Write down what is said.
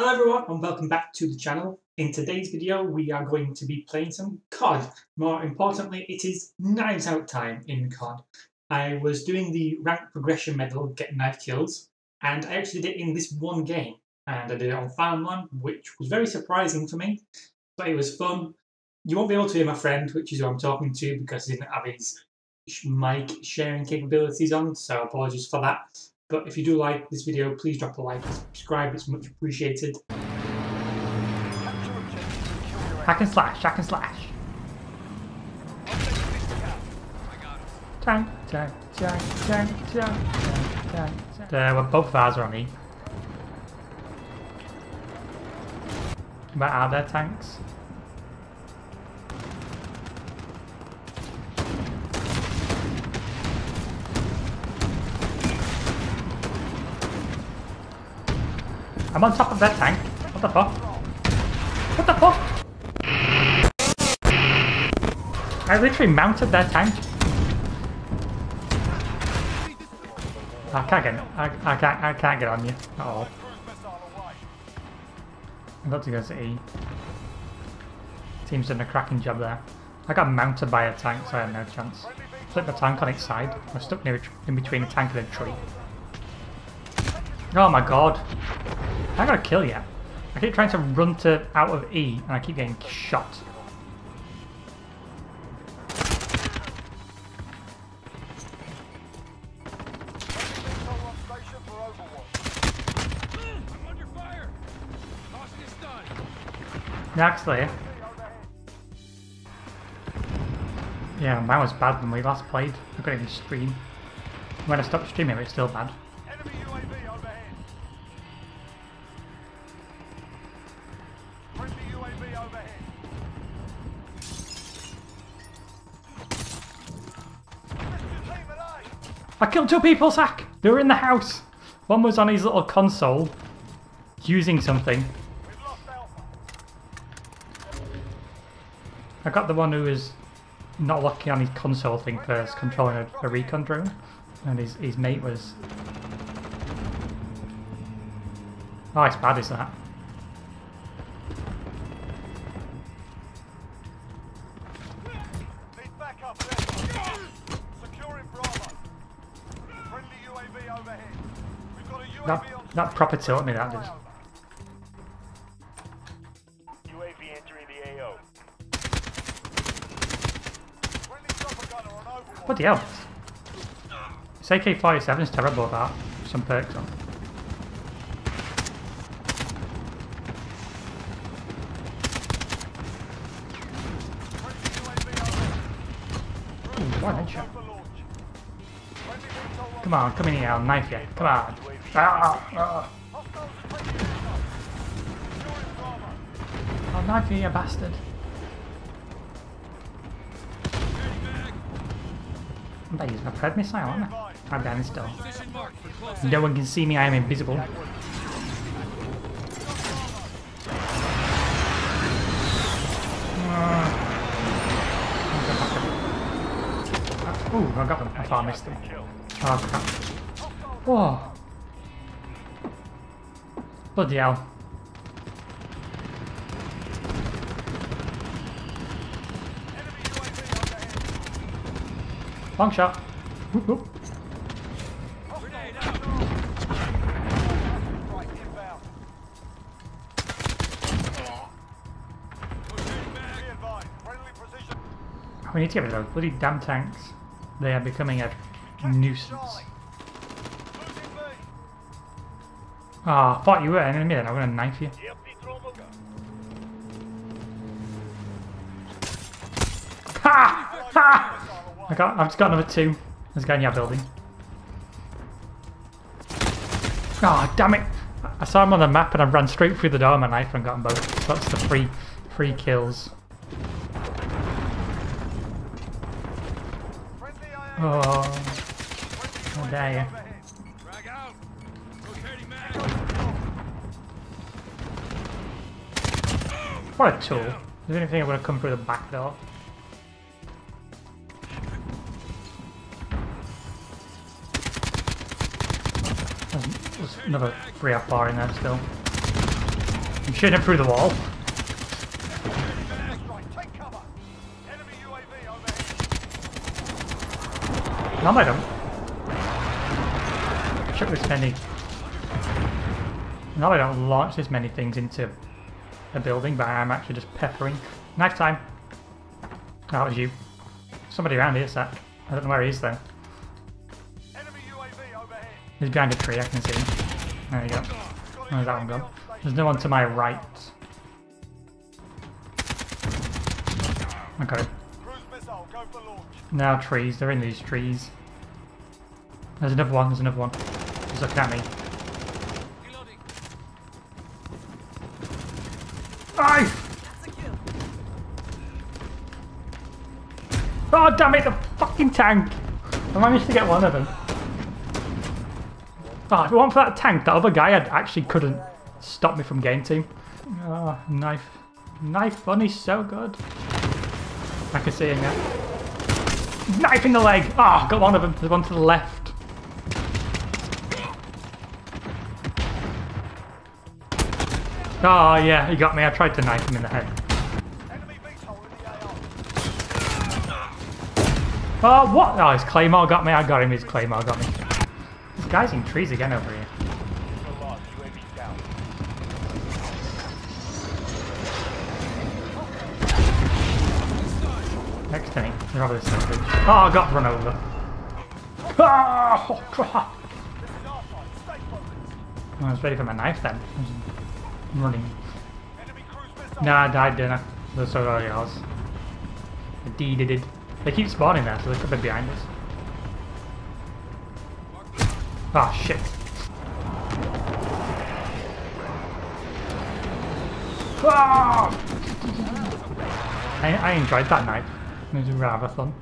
Hello everyone and welcome back to the channel. In today's video we are going to be playing some COD. More importantly, it is knives out time in COD. I was doing the rank progression medal, get knife kills, and I actually did it in this one game. And I did it on Fireline, which was very surprising for me, but it was fun. You won't be able to hear my friend, which is who I'm talking to, because he didn't have his mic sharing capabilities on, so apologies for that. But if you do like this video, please drop a like and subscribe, it's much appreciated. Hack and slash, hack and slash. Well, both of ours are on me. Where are their tanks? I'm on top of that tank. What the fuck? What the fuck? I literally mounted that tank. I can't get on you at all. I'd love to go to E. Team's done a cracking job there. I got mounted by a tank, so I had no chance. Flip the tank on its side. I was stuck near in between a tank and a tree. Oh my god. I gotta kill you. I keep trying to run to out of E and I keep getting shot. Actually, yeah, mine was bad when we last played. I couldn't even stream. When I stopped streaming, it's still bad. I killed two people, Sack! They were in the house! One was on his little console, using something. I got the one who was not locking on his console thing first, controlling a recon drone. And his mate was... Oh, it's bad, is that? That proper tilt me, that did. UAV entering the AO. What the hell? This AK-47 is terrible about some perks on. Ooh, what a shot. Come on, come in here, I'll knife you. Come on. I'll knife you, you bastard. I'm about to use my Pred missile, aren't I? I'm down this door. No one can see me, I am invisible. Ooh, I got them. I thought I missed them. Oh crap. Whoa. Bloody hell. Long shot. Whoop, whoop. We need to get rid of those bloody damn tanks. They are becoming a nuisance. Ah, oh, I thought you were an enemy then, I'm gonna knife you. Ha! Ha! I've just got another two. There's a guy in your building. Ah, oh, damn it! I saw him on the map and I ran straight through the door with my knife and got them both. So that's the three kills. Oh, how dare you. What a tool. There's anything I would have come through the back door. There's another 3 or 4 in there still. You shoot him through the wall. Numbed him. Shoot this many. Now I don't launch this many things into a building, but I'm actually just peppering. Knife time! That was you. Somebody around here, Sack. I don't know where he is, though. Enemy UAV overhead. He's behind a tree, I can see him. There you go. Where's that one gone? There's no one to my right. Okay. Now trees, they're in these trees. There's another one, He's looking at me. Oh damn it, the fucking tank! I managed to get one of them. Oh, if it weren't for that tank, that other guy actually couldn't stop me from game team. Oh, knife. Knife bunny, so good. I can see him now. Knife in the leg! Ah, oh, got one of them. There's one to the left. Oh yeah, he got me. I tried to knife him in the head. Oh, what? Oh, his claymore got me. I got him. His claymore got me. This guy's in trees again over here. Next to me. Oh, I got run over. Oh, God. I was ready for my knife then. I'm running. Nah, I died, didn't I? That's all I was. Indeed, it did. They keep spawning there, so they could be behind us. Ah, oh, shit. Oh! I enjoyed that night. It was rather fun.